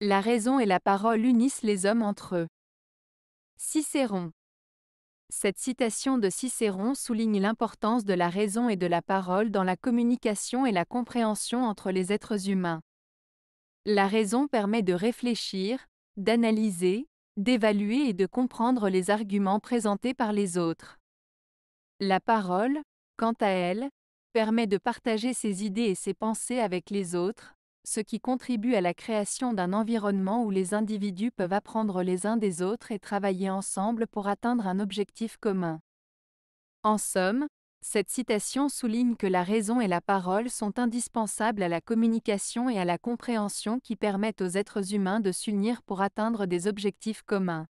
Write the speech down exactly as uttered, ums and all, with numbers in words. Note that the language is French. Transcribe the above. La raison et la parole unissent les hommes entre eux. Cicéron. Cette citation de Cicéron souligne l'importance de la raison et de la parole dans la communication et la compréhension entre les êtres humains. La raison permet de réfléchir, d'analyser, d'évaluer et de comprendre les arguments présentés par les autres. La parole, quant à elle, permet de partager ses idées et ses pensées avec les autres, ce qui contribue à la création d'un environnement où les individus peuvent apprendre les uns des autres et travailler ensemble pour atteindre un objectif commun. En somme, cette citation souligne que la raison et la parole sont indispensables à la communication et à la compréhension qui permettent aux êtres humains de s'unir pour atteindre des objectifs communs.